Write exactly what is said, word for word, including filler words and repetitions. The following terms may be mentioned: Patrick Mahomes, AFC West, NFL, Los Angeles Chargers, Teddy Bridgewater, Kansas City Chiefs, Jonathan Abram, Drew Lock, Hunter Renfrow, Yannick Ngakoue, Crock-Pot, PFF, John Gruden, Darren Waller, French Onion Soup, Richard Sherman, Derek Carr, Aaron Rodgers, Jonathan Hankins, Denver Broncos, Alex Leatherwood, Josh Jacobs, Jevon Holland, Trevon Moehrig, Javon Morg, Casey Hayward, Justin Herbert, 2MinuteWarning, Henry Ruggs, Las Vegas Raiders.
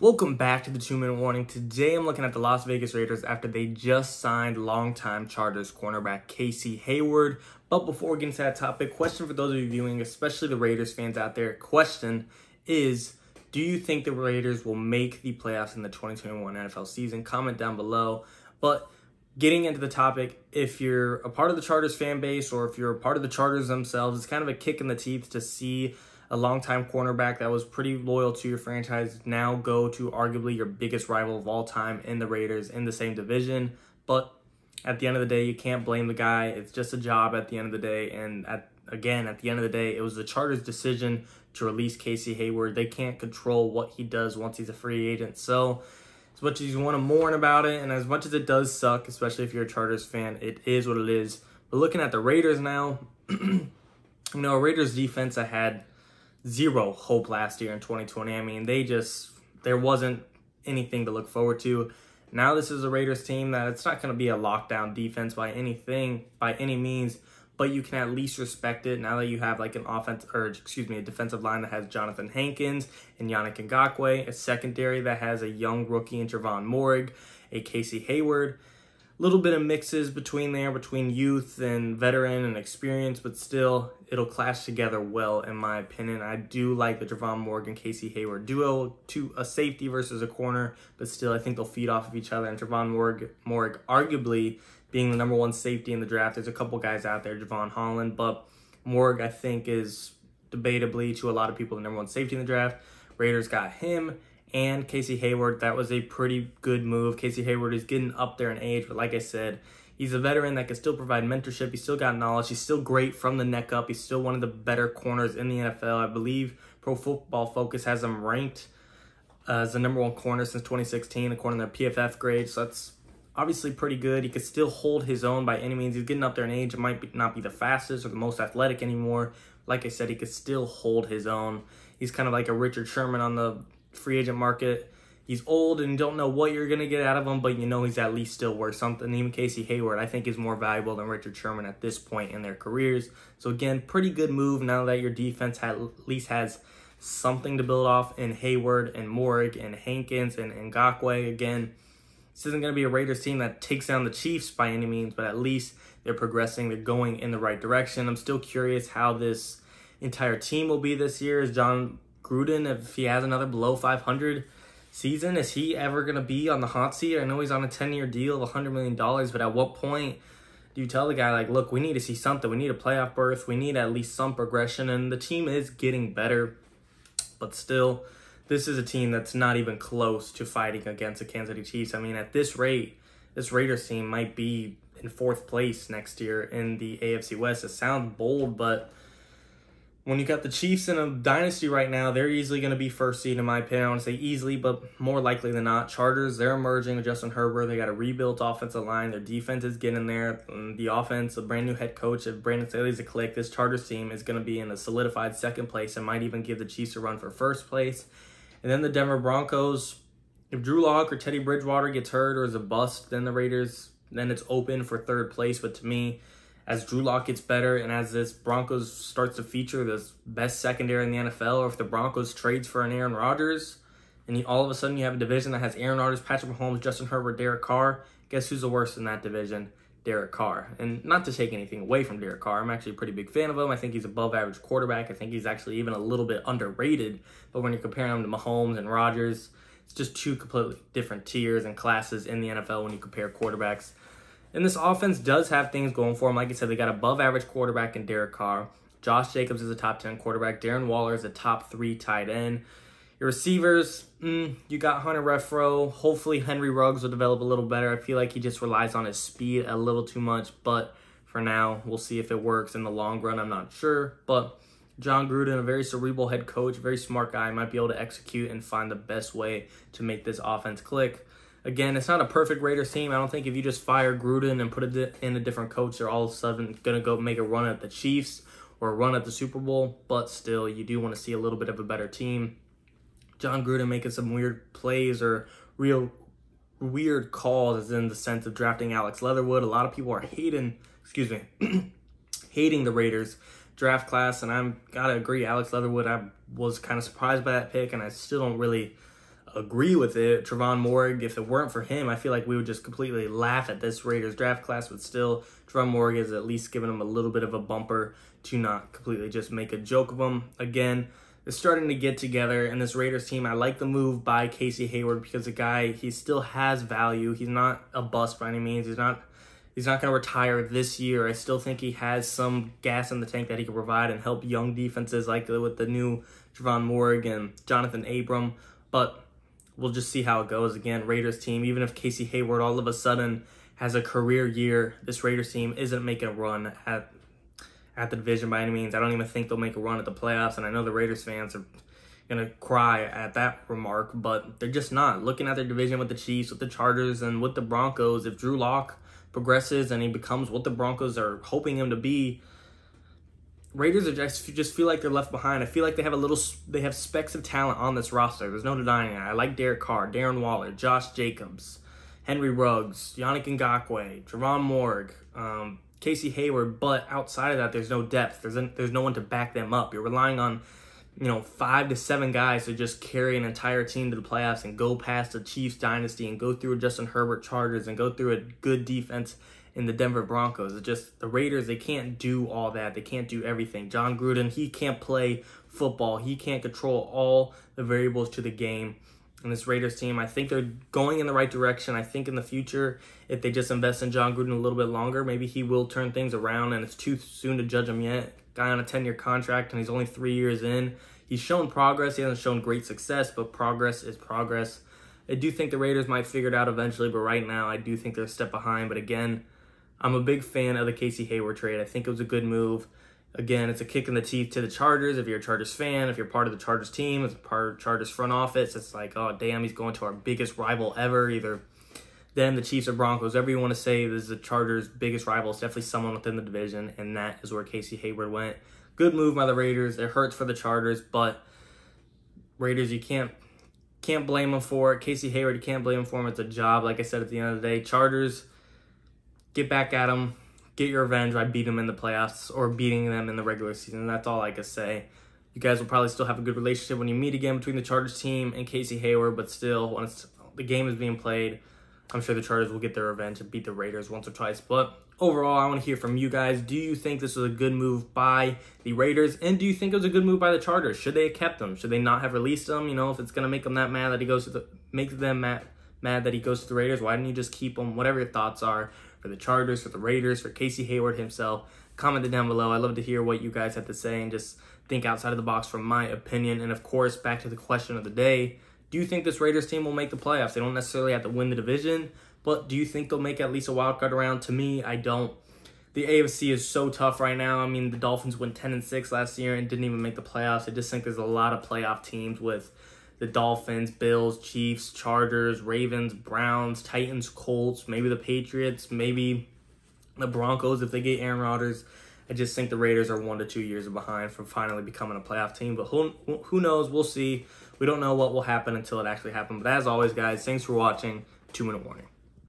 Welcome back to the two-minute warning. Today I'm looking at the Las Vegas Raiders after they just signed longtime Chargers cornerback Casey Hayward. But before we get into that topic, question for those of you viewing, especially the Raiders fans out there, question is, do you think the Raiders will make the playoffs in the twenty twenty-one N F L season? Comment down below. But getting into the topic, if you're a part of the Chargers fan base or if you're a part of the Chargers themselves, it's kind of a kick in the teeth to see a longtime cornerback that was pretty loyal to your franchise now go to arguably your biggest rival of all time in the Raiders in the same division. But at the end of the day, you can't blame the guy. It's just a job at the end of the day. And at, again, at the end of the day, it was the Chargers' decision to release Casey Hayward. They can't control what he does once he's a free agent. So as much as you want to mourn about it, and as much as it does suck, especially if you're a Chargers fan, it is what it is. But looking at the Raiders now, you know, a Raiders defense that had zero hope last year in twenty twenty. I mean, they just, there wasn't anything to look forward to. Now this is a Raiders team that it's not going to be a lockdown defense by anything, by any means, but you can at least respect it now that you have like an offense, or excuse me, a defensive line that has Jonathan Hankins and Yannick Ngakoue, a secondary that has a young rookie in Trevon Moehrig, a Casey Hayward, a little bit of mixes between there, between youth and veteran and experience, but still it'll clash together well, in my opinion. I do like the Javon Morg and Casey Hayward duo, to a safety versus a corner, but still I think they'll feed off of each other. And Trevon Morg, Morg arguably being the number one safety in the draft. There's a couple guys out there, Jevon Holland, but Morg I think is debatably to a lot of people the number one safety in the draft. Raiders got him. And Casey Hayward, that was a pretty good move. Casey Hayward is getting up there in age, but like I said, he's a veteran that can still provide mentorship. He's still got knowledge. He's still great from the neck up. He's still one of the better corners in the N F L. I believe Pro Football Focus has him ranked as the number one corner since twenty sixteen, according to their P F F grade. So that's obviously pretty good. He could still hold his own by any means. He's getting up there in age. It might not be the fastest or the most athletic anymore. Like I said, he could still hold his own. He's kind of like a Richard Sherman on the free agent market. He's old and don't know what you're going to get out of him, but you know he's at least still worth something. Even Casey Hayward, I think, is more valuable than Richard Sherman at this point in their careers. So again, pretty good move now that your defense at least has something to build off in Hayward and Moehrig and Hankins and Ngakoue. Again, this isn't going to be a Raiders team that takes down the Chiefs by any means, but at least they're progressing. They're going in the right direction. I'm still curious how this entire team will be this year. Is John Gruden, if he has another below five hundred season, is he ever going to be on the hot seat? I know he's on a ten-year deal of one hundred million dollars, but at what point do you tell the guy, like, look, we need to see something. We need a playoff berth. We need at least some progression, and the team is getting better. But still, this is a team that's not even close to fighting against the Kansas City Chiefs. I mean, at this rate, this Raiders team might be in fourth place next year in the A F C West. It sounds bold, but when you got the Chiefs in a dynasty right now, they're easily going to be first seed, in my opinion. I want to say easily, but more likely than not. Chargers, they're emerging with Justin Herbert. They got a rebuilt offensive line. Their defense is getting there. The offense, a brand new head coach, if Brandon Staley's a click, this Chargers team is going to be in a solidified second place and might even give the Chiefs a run for first place. And then the Denver Broncos, if Drew Lock or Teddy Bridgewater gets hurt or is a bust, then the Raiders, then it's open for third place. But to me, as Drew Lock gets better and as this Broncos starts to feature this best secondary in the N F L, or if the Broncos trades for an Aaron Rodgers, and you, all of a sudden you have a division that has Aaron Rodgers, Patrick Mahomes, Justin Herbert, Derek Carr, guess who's the worst in that division? Derek Carr. And not to take anything away from Derek Carr, I'm actually a pretty big fan of him. I think he's above average quarterback. I think he's actually even a little bit underrated. But when you're comparing him to Mahomes and Rodgers, it's just two completely different tiers and classes in the N F L when you compare quarterbacks. And this offense does have things going for them. Like I said, they got above-average quarterback in Derek Carr. Josh Jacobs is a top ten quarterback. Darren Waller is a top three tight end. Your receivers, mm, you got Hunter Renfrow. Hopefully Henry Ruggs will develop a little better. I feel like he just relies on his speed a little too much. But for now, we'll see if it works in the long run. I'm not sure. But John Gruden, a very cerebral head coach, very smart guy, might be able to execute and find the best way to make this offense click. Again, it's not a perfect Raiders team. I don't think if you just fire Gruden and put it in a different coach, they're all of a sudden going to go make a run at the Chiefs or a run at the Super Bowl. But still, you do want to see a little bit of a better team. John Gruden making some weird plays or real weird calls, as in the sense of drafting Alex Leatherwood. A lot of people are hating, excuse me, hating the Raiders draft class. And I'm got to agree, Alex Leatherwood, I was kind of surprised by that pick, and I still don't really agree with it. Trevon Moehrig, if it weren't for him, I feel like we would just completely laugh at this Raiders draft class, but still, Trevon Moehrig is at least giving him a little bit of a bumper to not completely just make a joke of him. Again, it's starting to get together, and this Raiders team, I like the move by Casey Hayward because the guy, he still has value. He's not a bust by any means. He's not He's not going to retire this year. I still think he has some gas in the tank that he can provide and help young defenses like with the new Trevon Moehrig and Jonathan Abram. But we'll just see how it goes. Again, Raiders team, even if Casey Hayward all of a sudden has a career year, this Raiders team isn't making a run at, at the division by any means. I don't even think they'll make a run at the playoffs. And I know the Raiders fans are going to cry at that remark, but they're just not. Looking at their division with the Chiefs, with the Chargers, and with the Broncos, if Drew Lock progresses and he becomes what the Broncos are hoping him to be, Raiders are just, just feel like they're left behind. I feel like they have a little, they have specks of talent on this roster. There's no denying it. I like Derek Carr, Darren Waller, Josh Jacobs, Henry Ruggs, Yannick Ngakoue, Trevon Moehrig, um, Casey Hayward, but outside of that, there's no depth. There's, an, there's no one to back them up. You're relying on, you know, five to seven guys to just carry an entire team to the playoffs and go past the Chiefs dynasty and go through a Justin Herbert Chargers and go through a good defense in the Denver Broncos. It's just the Raiders, they can't do all that. They can't do everything. John Gruden, he can't play football. He can't control all the variables to the game. And this Raiders team, I think they're going in the right direction. I think in the future, if they just invest in John Gruden a little bit longer, maybe he will turn things around, and it's too soon to judge him yet. Guy on a ten-year contract, and he's only three years in. He's shown progress. He hasn't shown great success, but progress is progress. I do think the Raiders might figure it out eventually, but right now I do think they're a step behind. But again, I'm a big fan of the Casey Hayward trade. I think it was a good move. Again, it's a kick in the teeth to the Chargers. If you're a Chargers fan, if you're part of the Chargers team, if you're part of the Chargers front office, it's like, oh, damn, he's going to our biggest rival ever, either them, the Chiefs, or Broncos, whatever you want to say. This is the Chargers' biggest rival. It's definitely someone within the division, and that is where Casey Hayward went. Good move by the Raiders. It hurts for the Chargers, but Raiders, you can't can't blame them for it. Casey Hayward, you can't blame him for him. It's a job, like I said at the end of the day. Chargers, get back at them. Get your revenge by beating them in the playoffs or beating them in the regular season. That's all I can say. You guys will probably still have a good relationship when you meet again between the Chargers team and Casey Hayward, but still, when it's, the game is being played, I'm sure the Chargers will get their revenge and beat the Raiders once or twice. But overall, I want to hear from you guys. Do you think this was a good move by the Raiders? And do you think it was a good move by the Chargers? Should they have kept him? Should they not have released him? You know, if it's going to make them that mad that he goes to the, make them mad, mad that he goes to the Raiders, why didn't you just keep him? Whatever your thoughts are for the Chargers, for the Raiders, for Casey Hayward himself, comment it down below. I'd love to hear what you guys have to say and just think outside of the box from my opinion. And of course, back to the question of the day. Do you think this Raiders team will make the playoffs? They don't necessarily have to win the division, but do you think they'll make at least a wild card round? To me, I don't. The A F C is so tough right now. I mean, the Dolphins went ten and six last year and didn't even make the playoffs. I just think there's a lot of playoff teams with the Dolphins, Bills, Chiefs, Chargers, Ravens, Browns, Titans, Colts, maybe the Patriots, maybe the Broncos if they get Aaron Rodgers. I just think the Raiders are one to two years behind from finally becoming a playoff team. But who who knows? We'll see. We don't know what will happen until it actually happens. But as always, guys, thanks for watching. Two-minute warning.